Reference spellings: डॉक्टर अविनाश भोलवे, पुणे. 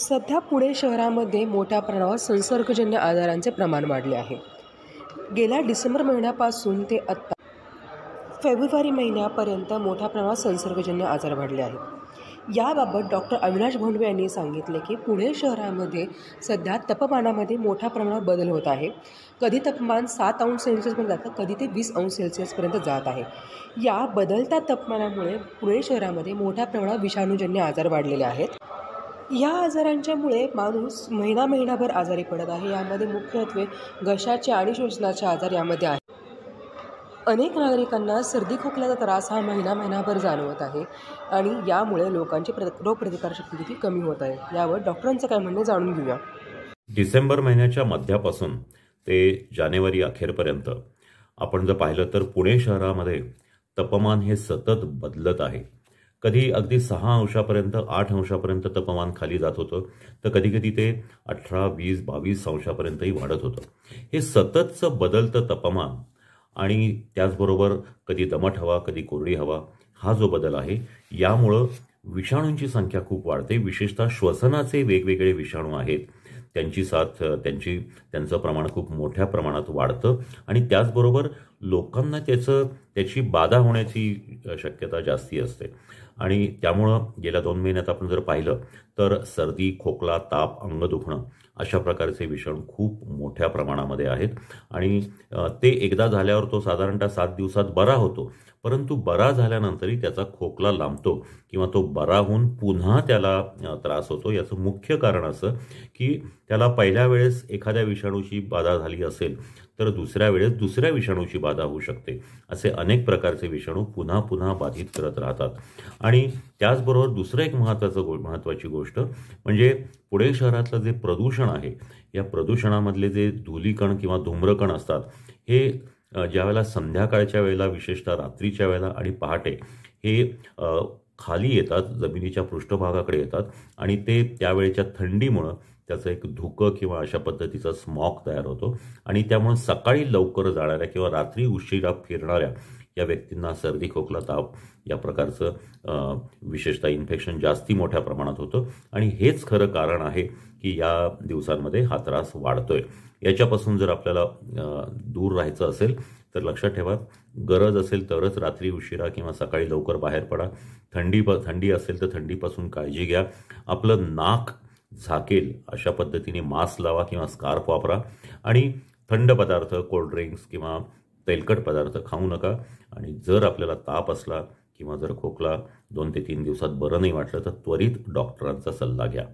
सध्या पुणे शहरामध्ये मोठ्या प्रमाणात संसर्गजन्य आजारांचे प्रमाण वाढले आहे। गेल्या डिसेंबर महिन्यापासून ते आत्ता फेब्रुवारी महिन्यापर्यंत मोठ्या प्रमाणात संसर्गजन्य आजार वाढले आहेत। याबाबत डॉक्टर अविनाश भोलवे यांनी सांगितले की पुणे शहरामध्ये सध्या तापमानामध्ये मोठ्या प्रमाणात बदल होत आहे। कधी तापमान 7 अंश सेल्सियसपर्यंत जातं, कधी ते 20 अंश सेल्सियसपर्यंत जात आहे। या बदलत्या तापमानामुळे पुणे शहरामध्ये मोठ्या प्रमाणात विषाणूजन्य आजार वाढलेले आहेत। या आजारांच्यामुळे माणूस महिना महिनाभर आजारी पडत आहे। यामध्ये मुख्यत्वे घशाचे आणि श्वसनाचे आजार यामध्ये आहे। अनेक नागरिकांना सर्दी खोकल्याचा त्रास हा महिना महिनाभर जाणवत आहे आणि यामुळे लोकांची रोगप्रतिकारशक्ती देखील कमी होत आहे। यावर डॉक्टरांचं काय म्हणणे जाणून घेऊया। डिसेंबर महिन्याच्या मध्यापासून ते जानेवारी अखेरपर्यंत आपण जर पाहिलं तर पुणे शहरामध्ये तापमान हे सतत बदलत आहे। कधी अगदी 6 अंशापर्यंत 8 अंशापर्यंत तापमान खाली जात होतं, तर कधी कधी ते 18, 20, 22 अंशापर्यंतही वाढत होतं। हे सततचं बदलतं तापमान आणि त्याचबरोबर कधी दमट हवा, कधी कोरडी हवा, हा जो बदल आहे यामुळं विषाणूंची संख्या खूप वाढते। विशेषतः श्वसनाचे वेगवेगळे विषाणू आहेत, त्यांची साथ त्यांचं प्रमाण खूप मोठ्या प्रमाणात वाढतं आणि त्याचबरोबर लोकांना त्याची बाधा होण्याची शक्यता जास्ती असते। आणि त्यामुळं गेल्या 2 महिन्यात आपण जर पाहिलं तर सर्दी, खोकला, ताप, अंग दुखणं अशा प्रकारचे विषाणू खूप मोठ्या प्रमाणामध्ये आहेत आणि ते एकदा झाल्यावर तो साधारणतः 7 दिवसात बरा होतो, परंतु बरा झाल्यानंतरही त्याचा खोकला लांबतो किंवा तो बरा होऊन पुन्हा त्याला त्रास होतो। याचं मुख्य कारण असं की त्याला पहिल्या वेळेस एखाद्या विषाणूची बाधा झाली असेल तर दुसऱ्या वेळेस दुसऱ्या विषाणूची बाधा होऊ शकते। असे अनेक प्रकारचे विषाणू पुन्हा पुन्हा बाधित करत राहतात। आणि त्याचबरोबर दुसरं एक महत्त्वाची गोष्ट म्हणजे पुणे शहरातलं जे प्रदूषण आहे, या प्रदूषणामधले जे धूलिकण किंवा धूम्रकण असतात हे ज्यावेळेला संध्याकाळच्या वेळेला, विशेषतः रात्रीच्या वेळेला आणि पहाटे हे खाली येतात, जमिनीच्या पृष्ठभागाकडे येतात आणि ते त्यावेळेच्या थंडीमुळं त्याचं एक धुकं किंवा अशा पद्धतीचा स्मॉग तयार होतो आणि त्यामुळे सकाळी लवकर जाणाऱ्या किंवा रात्री उशिरा फिरणाऱ्या या व्यक्तींना सर्दी, खोकला, ताप या प्रकारचं विशेषतः इन्फेक्शन जास्ती मोठ्या प्रमाणात होतं आणि हेच खरं कारण आहे की या दिवसांमध्ये हा त्रास वाढतोय। याच्यापासून जर आपल्याला दूर राहायचं असेल तर लक्षात ठेवा, गरज असेल तरच रात्री उशिरा किंवा सकाळी लवकर बाहेर पडा। थंडी असेल तर थंडीपासून काळजी घ्या। आपलं नाक झाकेल अशा पद्धतीने मास्क लावा किंवा स्कार्फ वापरा आणि थंड पदार्थ, कोल्ड ड्रिंक्स किंवा तेलकट पदार्थ खाऊ नका। आणि जर आपल्याला ताप असला किंवा जर खोकला 2 ते 3 दिवसात बरं नाही वाटलं तर त्वरित डॉक्टरांचा सल्ला घ्या।